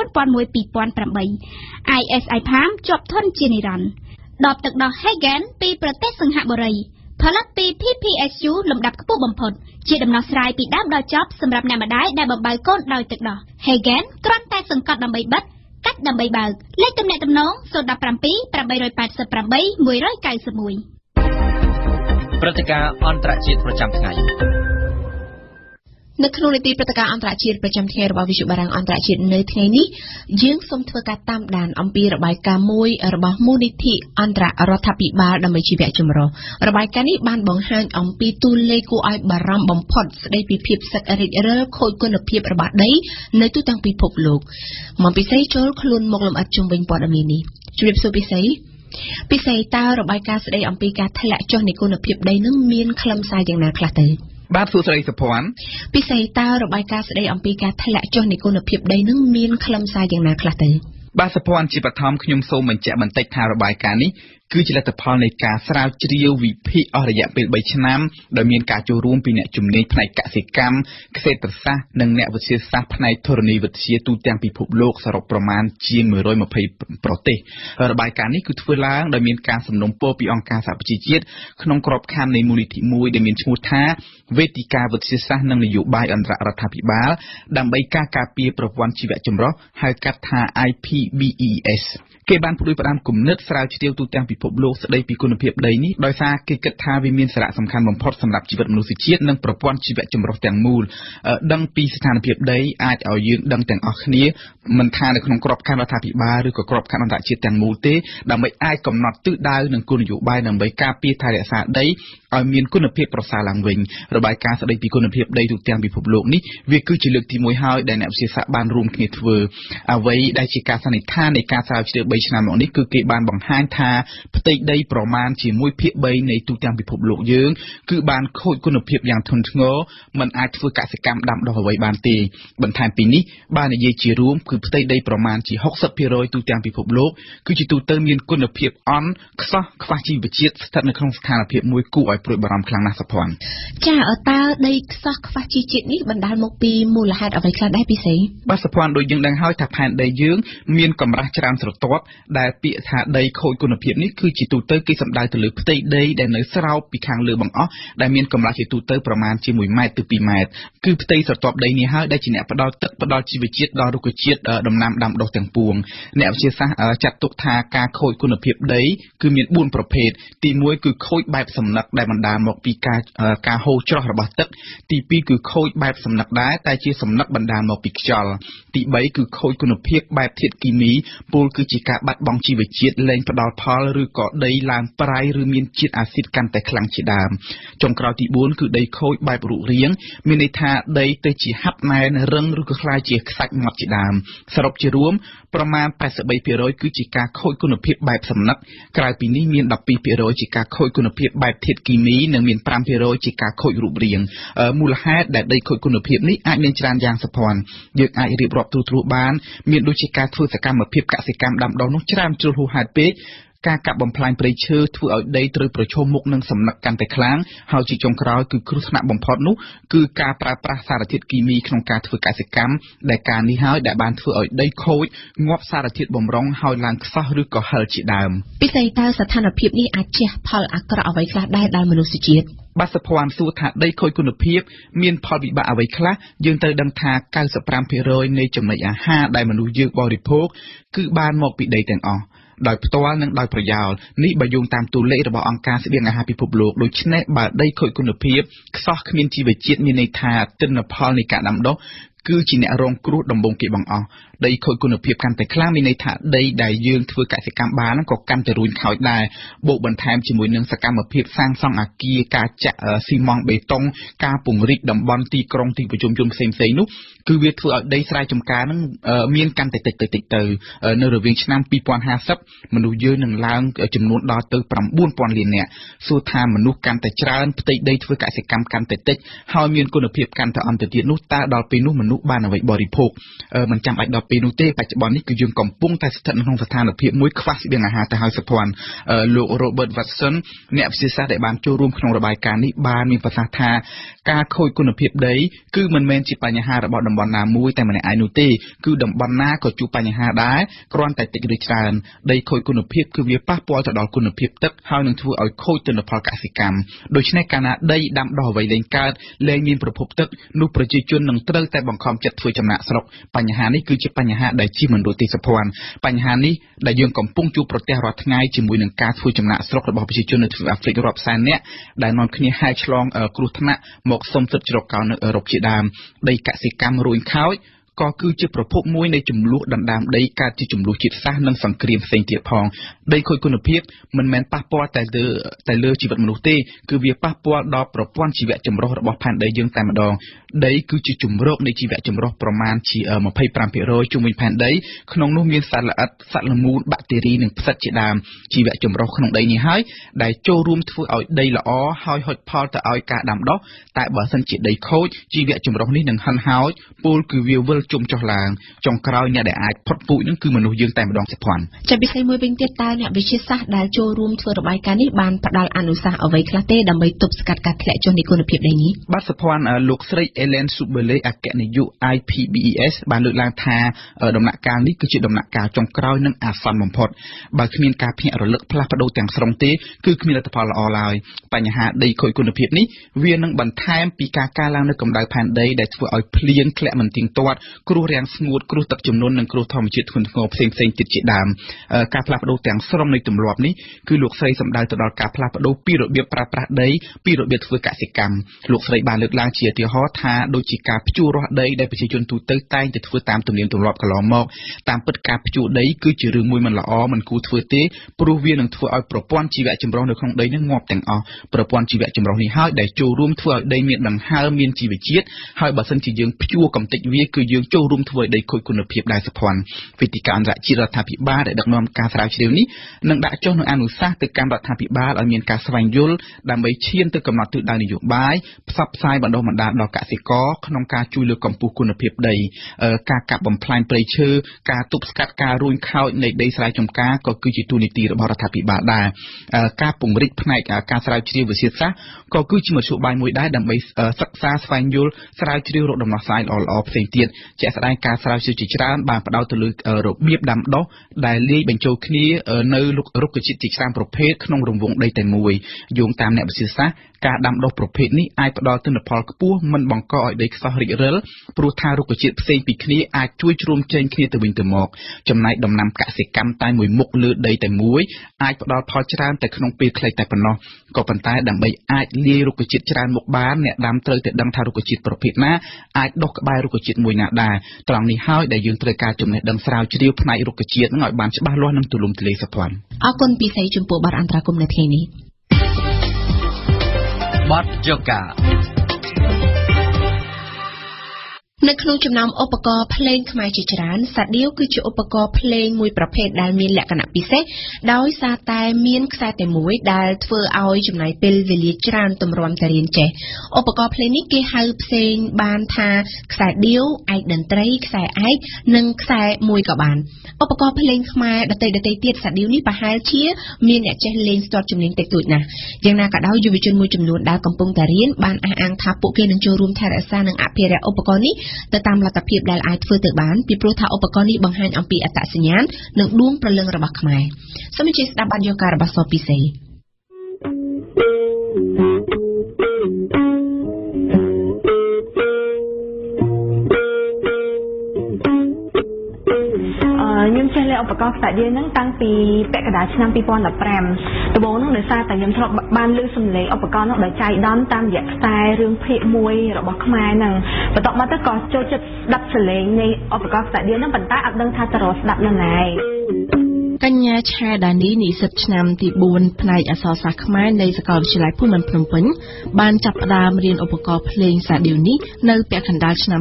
ISI Palm ជាប់ធនជានិរន្តរ៍ ដបទឹកដោះ Hagen ពីប្រទេសសិង្ហបុរី ផលិតពី PPSU លំដាប់ខ្ពស់បំផុតជាដំណោះស្រាយពីដើមដល់ចប់សម្រាប់អ្នកម្ដាយដែលបំបៅកូនដោយទឹកដោះ Hagen គ្រាន់តែសង្កត់ដើម្បីបិទកាត់ដើម្បីបើក លេខទំនាក់ទំនង 017 888 191 ព្រឹត្តិការណ៍អន្តរជាតិប្រចាំថ្ងៃនៅក្នុងលេខទីព្រឹត្តិការណ៍អន្តរជាតិនៅថ្ងៃនេះយើងសូមធ្វើការតាមដានអំពីរបាយការណ៍មួយរបស់មូលនិធិអន្តររដ្ឋាភិបាលដើម្បីជីវៈចម្រុះរបាយការណ៍នេះបានបង្ហាញអំពីទូលេខគួរឲ្យបារម្ភបំផុតស្ដីពីភាពសឹករេចរឹលខូចគុណភាពរបស់ដីនៅទូទាំងពិភពលោកមកពិសេសចូលខ្លួនមកលំអិតជុំវិញព័ត៌មាននេះ ជម្រាបសួរពិសី បាទសួស្ដីសុភ័ណ្ឌពិសីតើរបាយការណ៍ស្ដីអំពីការធ្លាក់ចុះនៃគុណភាពដីនឹងមានខ្លឹមសារយ៉ាងណាខ្លះទៅបាទសុភ័ណ្ឌជាបឋមខ្ញុំសូមបញ្ជាក់បន្តិចថារបាយការណ៍នេះ IPBES គេបានព្រួយផ្ដាំគំនិតស្រាវជ្រាវទូទាំងពិភពលោកស្ដីពីគុណភាពដីនេះដោយសារគេគិតថាវាមានសារៈសំខាន់បំផុតសម្រាប់ជីវិតមនុស្សជាតិនិងប្រព័ន្ធជីវៈចម្រុះទាំងមូល ដល់ពី ដែលពីថាដីខូចគុណភាពនេះគឺជាទូទៅគេសម្ដៅទៅលើផ្ទៃដីដែលនៅស្រោបពីខាងលើបង្អស់ដែលមានកម្រាស់ជាទូទៅប្រមាណជា បងជីវជាតិលែងផ្ដល់ផលឬក៏ដីឡើងប្រៃឬមានជាតិអាស៊ីតកាន់តែខ្លាំងជាដើម ច្រាមជ្រុលហួសហេតុពេក ការកាប់បំផ្លាញព្រៃឈើធ្វើឲ្យដីត្រូវប្រឈមមុខនឹងសំណឹកកាន់តែខ្លាំងហើយជាចុងក្រោយគឺគ្រោះថ្នាក់បំផុតនោះគឺការប្រើប្រាសសារធាតុគីមីក្នុងការធ្វើកសិកម្មដែលការនេះហើយដែលបានធ្វើឲ្យដីខូចងាប់សារធាតុបំរុងហើយឡើងខ្សោះឬក៏ហិលជាដើម បាសភ័ណ្ឌសួរថាដីខូចគុណភាពមានផលវិបាកអ្វីខ្លះ យើងត្រូវដឹងថា 95% នៃចំណីអាហារដែលមនុស្សយើងបរិភោគគឺបានមកពីដីទាំងអស់ ដោយផ្ទាល់និងដោយប្រយោលនេះបើយោងតាមតួលេខរបស់អង្គការស្បៀងអាហារពិភពលោកដូច្នេះបើដីខូចគុណភាពខ្សោះគ្មានជីវជាតិមានន័យថាទិន្នផលនៃការដាំដុះ គឺជាអ្នករងគ្រោះដំបងគេបងអស់ដីខូចគុណភាពកាន់តែខ្លាំងមានន័យថាដីដែលយើងធ្វើកសិកម្មបានក៏កាន់តែរួញខូចដែរបូកបន្ថែមជាមួយនឹងសកម្មភាពសាងសង់អគារការចាក់ស៊ីម៉ង់បេតុងការពង្រីកតំបន់ទីក្រុងទីប្រជុំជនផ្សេងៗនោះគឺវាធ្វើឲ្យដីស្រែចម្ការនឹងមានកាន់តែតិចទៅ បានមិនចាំបាច់ដល់ពេលនោះទេបច្ចុប្បន្ននេះគឺយើងកំពុងតែស្ថិតក្នុងស្ថានភាពមួយខ្វះស្បៀងអាហារទៅហើយសភ័ណ្ឌលោក ចិត្តធ្វើចំណាក់ស្រុកបញ្ហានេះគឺជាបញ្ហាដែលជាមនោទិសភ័ណ្ឌបញ្ហានេះដែលយើងកំពុងជួបប្រទះរាល់ថ្ងៃជាមួយនឹងការធ្វើចំណាក់ស្រុករបស់ប្រជាជននៅទ្វីបអាហ្វ្រិករອບសែនអ្នកដែលនាំគ្នាហែកឆ្លងគ្រោះថ្នាក់មកសុំសិទ្ធិជ្រកកោននៅអឺរ៉ុបជាដើមដីកសិកម្មរួញខោច ក៏គឺជាប្រភពមួយនៃចំនួនដណ្ដើមដីកើតជាចំនួនជាតិសាសន៍និងសង្គ្រាមផ្សេងទៀតផងដីខូចគុណភាពមិនមែនប៉ះពាល់តែលើជីវិតមនុស្សទេគឺវាប៉ះពាល់ដល់ប្រព័ន្ធជីវៈចម្រុះរបស់ផែនដីយើងតែម្ដងដីគឺជាជំរកនៃជីវៈចម្រុះប្រមាណជា25% ជាមួយផែនដីក្នុងនោះមានសារល្អហើយហុចផលទៅឲ្យការដាំដុះតែបើសិនជាដីខូចជីវៈចម្រុះនេះនឹងហិនហោចពលគឺវាវិល chung cho làng trong crowd nhà để ai thoát phụ những cư mà nuôi dương tại một đòn chặt hoàn. Chỉ biết say mưa bên tiết tai nhà bị chia sát đá trôi room thừa đập bài cá nít bàn bắt đal anusa ở với cát tê đầm bầy tụt cát cát lại cho đi con đẹp đấy nhỉ. Bắt chặt hoàn ở lục sợi Ellen Superley ở kẹn này dụ IPBES bàn lượn lang thà ở đồng nạ cao nít cứ chuyện đồng nạ cao trong crowd nâng à phàn mỏng phật bà khi miền cà phê ở lợn pha bắt đầu tiếng sòng tê cứ khi miền là tập hòa lò lại bà nhà hạ đầy khối con đẹp nít viên nâng bàn time pika ca lang nơi cầm đài phàn đầy để vừa ở pleasant lẽ mình tiếng toát cru rèn smooth cru tập chấm nôn nâng cru thầm chuyện thuần ngọc xinh xinh chít chít đàm cà phê bắt đầu tiếng sòng nơi tụm lọp nít cứ luộc say sầm đài tập đào cà phê bắt đầu pi độ biệt pra pra đấy pi độ biệt vừa cả sỉ cam luộc say bàn lợn lang chia tiêu hót thà đôi chỉ cà phê chua rót đấy để bị chơi tu tới tay để vừa tam tụm liềm tụm lọp cả lò mọc tam bật cà phê chua đấy cứ chỉ riêng mùi mình là ó mình cứ vừa té pro viên nâng vừa ở propon chỉ vẽ chấm rong được không đấy nâng ngọc tiếng ó propon chỉ vẽ chấm rong thì hai để chua room vừa đây miệng đằng hai miệng chỉ bị chết hai bà sân chỉ dương chua cầm tịch viên cứ dương chua room vừa đây khôi quân hiệp đại sập hoàn vì tỷ cạn rạ chỉ là tháp bị ba để đặt nom cà pháo chiều ní nâng đã cho nâng ăn uống sát từ cam đặt tháp bị ba ở miền cà sành yul đam bấy chiên từ cầm nọ tự đài dụng bái sắp sai bạn đâu mà đạp đỏ cả sẽ có nông cà chui lừa cầm pu quân hiệp đầy cà cạp bầm plain pressure cà tụp cắt cà ruin khao này đây sai trong cá có cứ chỉ tu nị tì bảo tháp bị ba đà cà bùng rít này cà sài chiều vừa xiết sát có cứ chỉ một số bài mùi đá đam bấy sắc xa sành yul sài chiều rồi đầm nọ sai all off thành tiền chạy sài cà sài chiều chỉ ra bàn bắt đầu từ lừa rồi biết đam đó đại lý bên châu kia nơi lúc rút cái chỉ sangประเภท ក្នុង រង្វង់ ដីតែ មួយ យោង តាម អ្នក វិទ្យាសាស្ត្រ ការ ដាំ ដុះ ប្រភេទ នេះ អាច ផ្ដល់ទិន្នផល ខ្ពស់ មិន បង្ក ឲ្យ ដី ខ្សោះ រិចរិល ព្រោះ ថា រុក្ខជាតិ ផ្សេង ពី គ្នា អាច ជួយ ជ្រោមជ្រែង គ្នា ទៅ វិញ ទៅ មក ចំណែក ដំណាំ កសិកម្ម តែ មួយ មុខ លើ ដី តែ មួយ អាច ផ្ដល់ ផល ច្រើន តែ ក្នុង ពេល ខ្លី តែ ប៉ុណ្ណោះ ក៏ ប៉ុន្តែ ដើម្បី អាច លាយ រុក្ខជាតិ ច្រើន មុខ បាន អ្នក ដាំ ត្រូវ តែ ដឹង ថា រុក្ខជាតិ ប្រភេទ ណា អាច ដុះ ក្បែរ រុក្ខជាតិ មួយ ណា ដែរ ត្រង់ នេះ ហើយ ដែល យើង ត្រូវ ការ ចំណេះ ដឹង ស្រាវជ្រាវ ផ្នែក រុក្ខជាតិ នឹង ឲ្យ បាន ច្បាស់ លាស់ និង ទូលំទូលាយ សព្វ អរគុណ ពី សី ចំពោះ បាត់ អន្តរាគមន៍ នៅ ថ្ងៃ នេះ បាត់ យូហ្គា នៅ ក្នុង ចំណោម ឧបករណ៍ ភ្លេង ខ្មែរ ជា ច្រើន សាដៀវ គឺជា ឧបករណ៍ ភ្លេង មួយ ប្រភេទ ដែល មាន លក្ខណៈ ពិសេស ដោយសារ តែ មាន ខ្សែ តែ មួយ ដែល ធ្វើ ឲ្យ ចំណាយ ពេល វេលា ច្រើន ទម្រាំ តែ រៀន ចេះ ឧបករណ៍ ភ្លេង នេះ គេ ហៅ ផ្សេង បាន ថា ខ្សែ ដៀវ ឯក តន្ត្រី ខ្សែ ឯក និង ខ្សែ មួយ ក៏ បាន ឧបករណ៍ ភ្លេង ខ្មែរ ដតី ទៀត សាដៀវ នេះ ប្រហែល ជា មាន អ្នក ចេះ លេង ស្ទាត់ ជំនាញ តិចតួច ណាស់ យ៉ាង ណា ក៏ ដោយ យុវជន មួយ ចំនួន ដែល កំពុង តែ រៀន បាន អះអាង ថា ពួក គេ នឹង ចូល រួម ថែរក្សា និង អភិរក្ស ឧបករណ៍ នេះទៅតាមលទ្ធភាពដែលអាចធ្វើទៅបានពីព្រោះថាឧបករណ៍នេះបង្ហាញអំពីអត្តសញ្ញាណនិងដួងព្រលឹងរបស់ខ្មែរសូមជម្រាបស្ដាប់បានយកការរបស់សពិសេសខ្ញុំចេះលេងឧបករណ៍ខ្សែដៀវហ្នឹងតាំងពីពាក់កណ្ដាលឆ្នាំ2015ដំបូងហ្នឹងដោយសារតែខ្ញុំធ្លាប់បានលើសំឡេងឧបករណ៍ហ្នឹងដោយចៃដន្យតាមរយៈខ្សែរឿងភាគមួយរបស់ខ្មែរហ្នឹងបន្ទាប់មកទៅក៏ចូលចិត្តស្ដាប់សំឡេងនៃឧបករណ៍ខ្សែដៀវហ្នឹងប៉ុន្តែអត់ដឹងថាទៅរកស្ដាប់នៅណាកញ្ញាឆាដានីនិស្សិតឆ្នាំទី4ផ្នែកអក្សរសាស្ត្រខ្មែរនៃសាកលវិទ្យាល័យភូមិន្ទភ្នំពេញបានចាប់ផ្ដើមរៀនឧបករណ៍ភ្លេងសាដៀវនេះនៅពាក់កណ្ដាលឆ្នាំ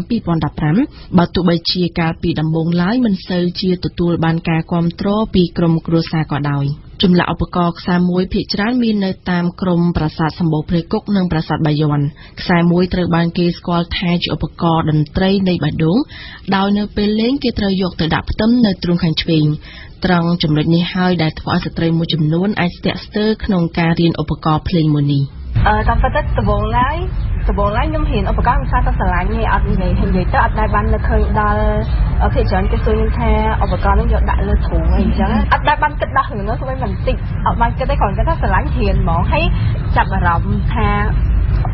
2015បើទោះបីជាកាលពីដំបូងឡើយមិនសូវជាទទួលបានការគ្រប់គ្រងពីក្រុមគ្រួសារក៏ដោយចម្លាក់ឧបករណ៍ខ្សែមួយភាគច្រើនមាននៅតាមក្រុមប្រាសាទសម្បូរព្រៃគុកនិងប្រាសាទបាយ័នខ្សែមួយត្រូវបានគេស្គាល់ថាជាឧបករណ៍តន្ត្រីនៃបេះដូងដោយនៅពេលលេងគេត្រូវយកទៅដាក់ផ្ទឹមនៅទ្រូងខាងឆ្វេងត្រង់ចំណុចនេះហើយដែលធ្វើឲ្យស្ត្រីមួយចំនួនអាចស្ទាក់ស្ទើរក្នុងការរៀនឧបករណ៍ភ្លេងមួយនេះតាមពិតទៅដំបូងឡើយខ្ញុំរៀនឧបករណ៍ភាសាសាឡាញឯអត់និយាយទៅអត់ដែលបានលើឃើញដល់ភាគច្រើនគេសួរខ្ញុំថាឧបករណ៍នេះយកដាក់លើទ្រូងអីអញ្ចឹងអត់ដែលបានគិតដល់រឿងនោះស្វ័យមិនតិចអត់បានគិតទេគ្រាន់តែថាសាឡាញរៀនហ្មងហើយចាប់អារម្មណ៍ថា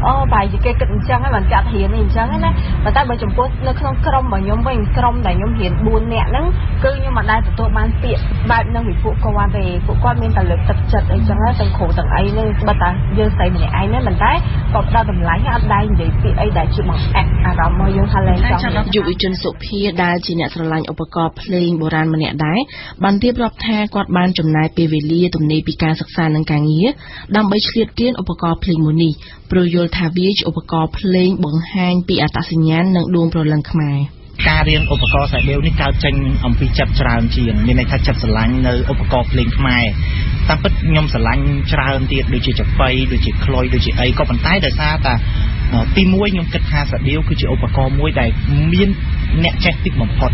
អូបាយគេគិតអញ្ចឹងហើយបានចាត់រៀនអីអញ្ចឹងណាប៉ុន្តែបើចំពោះនៅក្នុងក្រុមរបស់ខ្ញុំវិញក្រុមដែលខ្ញុំរៀន4នាក់ហ្នឹងគឺខ្ញុំមិនដែលទទួលបានពាក្យបែបនឹងពីពួកគាត់ទេពួកគាត់មានតែលើកទឹកចិត្តអីចឹងទាំងគ្រូទាំងអីហ្នឹងបើតាយើងស្អីម្នាក់ឯងហ្នឹងមិនដែរក៏ផ្ដល់តម្លៃអត់ដែរនិយាយពាក្យអីដែលជាបង្អាក់អារម្មណ៍របស់យើងថាឡើងចង់យុវជនសុភាដែលជាអ្នកស្រឡាញ់ឧបករណ៍ភ្លេងបុរាណម្នាក់ដែរបានរៀបរាប់ថាគាត់បានចំណាយពេលវេលាទំនេរពីការសិក្សានិងការងារដើម្បីឆ្លៀតរៀនឧបករណ៍ភ្លេងមួយនេះព្រោះយល់ថាវាជាឧបករណ៍ភ្លេងបង្ហាញពីអត្តសញ្ញាណនិងដួងព្រលឹងខ្មែរការរៀនឧបករណ៍ខ្សែដៀវនេះកើតចេញអំពីចិត្តច្រើនជាងមានន័យថាចិត្តស្រឡាញ់នៅឧបករណ៍ភ្លេងខ្មែរតាមពិតខ្ញុំស្រឡាញ់ច្រើនទៀតដូចជាចាប៉ីដូចជាខ្លុយដូចជាអីក៏ប៉ុន្តែដោយសារតែទី1ខ្ញុំគិតថាខ្សែដៀវគឺជាឧបករណ៍មួយដែលមាន ແມ່ນតែទៅនៅកម្ពុ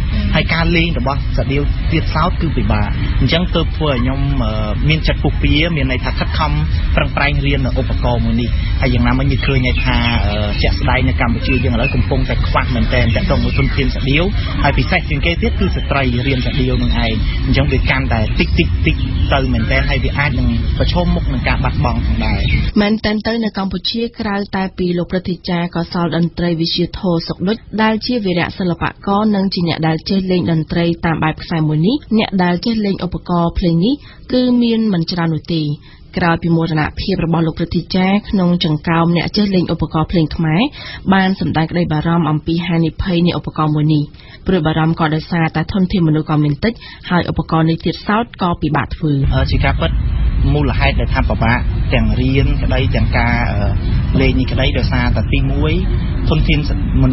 ជាក្រៅតែពីលោកប្រតិចារកសលតន្ត្រីវិទ្យាធរសុកលុចដែលជាវីរៈសិល្បករនិងជាអ្នកដែលចេះលេងតន្ត្រីតាមបែបខ្សែមួយនេះ ក្រៅពីមរណភាពរបស់លោកប្រតិចារក្នុងចង្កោមអ្នកចេះលេងឧបករណ៍ភ្លេងនេះគឺមានមិនច្រើននោះទេ កថាដែលសំខាន់ហ្នឹងគឺឧបករណ៍ហ្នឹងពិបាកក្នុងការធ្វើមែនតើព្រោះវាផ្សំឡើងពីជ្រុកស្ដៀវហើយយើងដឹងស្រាប់ហើយជ្រុកស្ដៀវត្រូវការដាំដល់ខ្លួ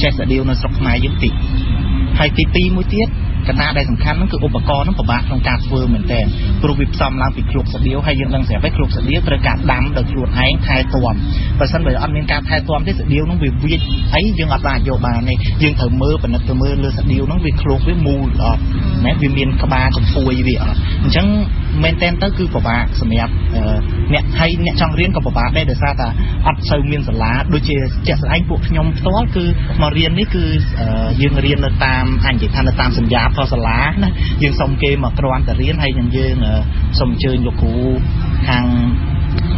នឯងថែទាំបើមិនបើអត់មានការថែទាំទេសដៀវនឹងវាវៀចអីយើងអត់បានយកបានទេយើងត្រូវមើលបណ្ឌិតមើលលើស្ដៀវនឹងវាឃ្លោកវាមូលអត់ណាវាមានក្បាលកំពួយវាអញ្ចឹងមែនតើទៅគឺពិបាកសម្រាប់អ្នកថៃអ្នកចង់រៀនក៏ពិបាកដែរដោយសារតែអត់សូវមានសាលាដូចជាចាក់ស្ដែងពួកខ្ញុំផ្ទាល់គឺមករៀននេះគឺយើងរៀននៅតាមអញ្ញេឋាននៅតាមសញ្ញាផលសាលាណាយើងសុំគេមកគ្រាន់តែរៀនហើយនឹងយើង សំជើញលោកគ្រូខាង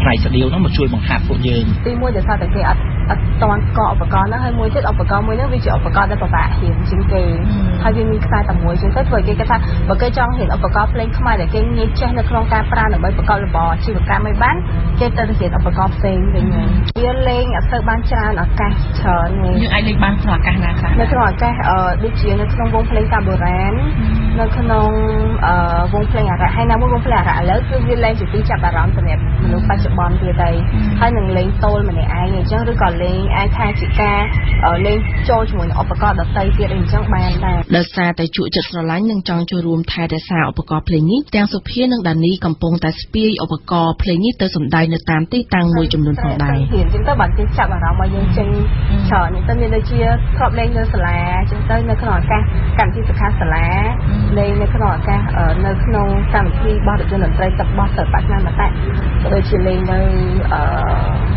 ផ្នែកស្ដៀវនោះមកជួយបង្ហាត់ពួកយើងពីមួយដោយសារតែគេអត់ស្ទាន់ស្គាល់ឧបករណ៍ហ្នឹងហើយមួយទៀតឧបករណ៍មួយហ្នឹងវាជាឧបករណ៍ដែលពិបាករៀនជាងគេហើយវាមានខ្សែតែមួយជាងទៅធ្វើឲ្យគេគេថាបើគេចង់រៀនឧបករណ៍ភ្លេងខ្មែរដែលគេញៀចចេះនៅក្នុងការប្រើដើម្បីបកលបជាកម្មវិធីបានគេទៅរៀនឧបករណ៍ផ្សេងវិញយើងវាលេងអត់សូវបានច្រើនឱកាសច្រើន នៅក្នុងឱកាសនៅក្នុងកម្មវិធីរបស់រជនតន្ត្រីរបស់សិល្បៈណាមតៈដូចជា នៅពេលដែលខ្ញុំទទួលបានការផ្លាស់ប្ដូរទៅរៀននៅប្រទេសជប៉ុនលើកទី គាត់ឆ្ងល់ហេតុអីបានជាសាដៀវខ្សែតែមួយអាចលឺសម្លេងខុសៗគ្នាហើយសម្លេងរបស់វាគឺរងងំហើយធ្វើឲ្យយើងមានអារម្មណ៍ថាខុសផ្លាយពីបែបតន្ត្រីសម័យជាច្រើនមានន័យថាសម្លេងវាគឺលក្ខណៈថាចេញពីដួងចិត្តច្រើនសម្រាប់ដានី បើសិនជាមានឱកាសខ្ញុំនឹងធ្វើវាពួកអីបើសិនជាគាត់ក៏ឧបករណ៍នឹងអញ្ចឹងទៅយើងចង់ចូលផ្សាយហើយយើងចង់បង្រៀនវាគឺលក្ខណៈដូចជាលោកគ្រូរបស់ខ្ញ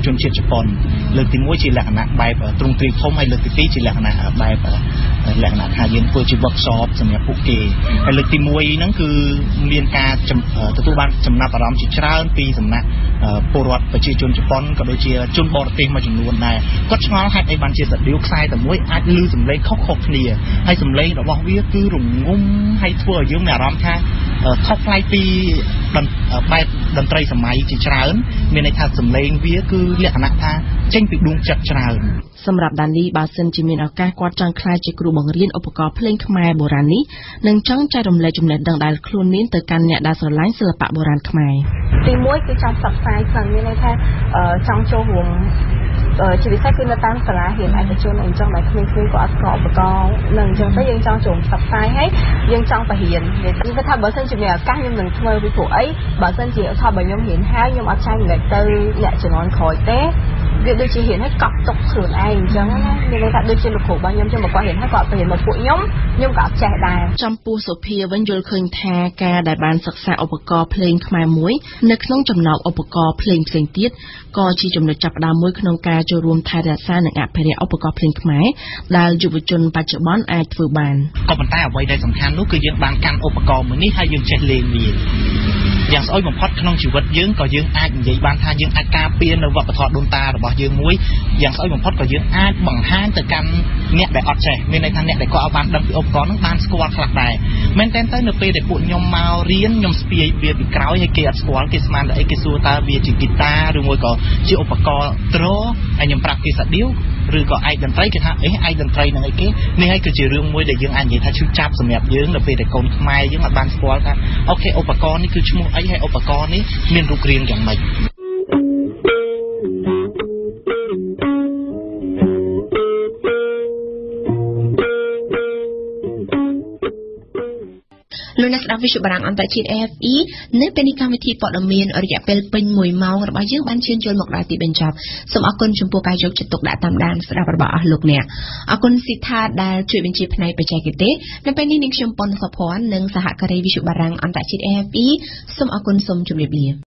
ោះសុភាវិញយល់ឃើញថាការដែលបានសិក្សាឧបករណ៍ភ្លេងខ្មែរមួយនៅក្នុងចំណោមឧបករណ៍ភ្លេងផ្សេងទៀតក៏ជាចំណុចចាប់ផ្ដើមមួយក្នុងការ ចូលរួម ថែរក្សានិងអភិរក្សឧបករណ៍ភ្លេងខ្មែរដែលយុវជនបច្ចុប្បន្នអាចធ្វើបានក៏ប៉ុន្តែអ្វីដែលសំខាន់នោះគឺយើងបានកាន់ឧបករណ៍មួយនេះហើយយើងចេះលេងវា យ៉ាងស្អុយបំផុតក្នុងជីវិតយើងក៏យើងអាចនិយាយបានថាយើងអាចការពារនៅវប្បធម៌ដូនតារបស់យើងមួយយ៉ាងស្អុយបំផុតក៏យើងអាចបង្ហាញទៅកាន់អ្នកដែលអត់ចេះមានន័យថាអ្នកដែលគាត់អត់បានដឹងពីឧបករណ៍នោះបានស្គាល់ខ្លះដែរមែនតើទៅនៅពេលដែលពួកខ្ញុំមករៀនខ្ញុំស្ពាយវាពីក្រោយហើយគេអត់ស្គាល់គេស្មានតែអីគេសួរតើវាជាហ្គីតាឬមួយក៏ជាឧបករណ៍ទ្រហើយខ្ញុំប្រាប់គេសាដៀវ ឬក៏ឯកតន្ត្រីគេថាអីឯកតន្ត្រីនឹងអីគេនេះហើយគឺជារឿងមួយដែលយើងអាចនិយាយថាឈឺចាប់សម្រាប់យើងនៅពេលដែលកូនខ្មែរយើងបានស្គាល់ថាអូខេឧបករណ៍នេះគឺឈ្មោះអីហើយឧបករណ៍នេះមានរូបរាងយ៉ាងម៉េច លោកអ្នកស្ដាប់វិទ្យុបារាំងអន្តរជាតិ RFI នៅពេលនេះកម្មវិធីព័ត៌មានរយៈពេលពេញ 1 ម៉ោងរបស់យើងបានឈានចូលមកដល់ទីបញ្ចប់សូមអរគុណចំពោះការយកចិត្តទុកដាក់តាមដានស្ដាប់របស់លោកអ្នកអរគុណសិដ្ឋាដែលជួយបញ្ជាផ្នែកបច្ចេកទេសនៅពេលនេះនាងខ្ញុំប៉ុនសុភ័ណ្ឌនិងសហការីវិទ្យុបារាំងអន្តរជាតិ RFI សូមអរគុណសូមជម្រាបលា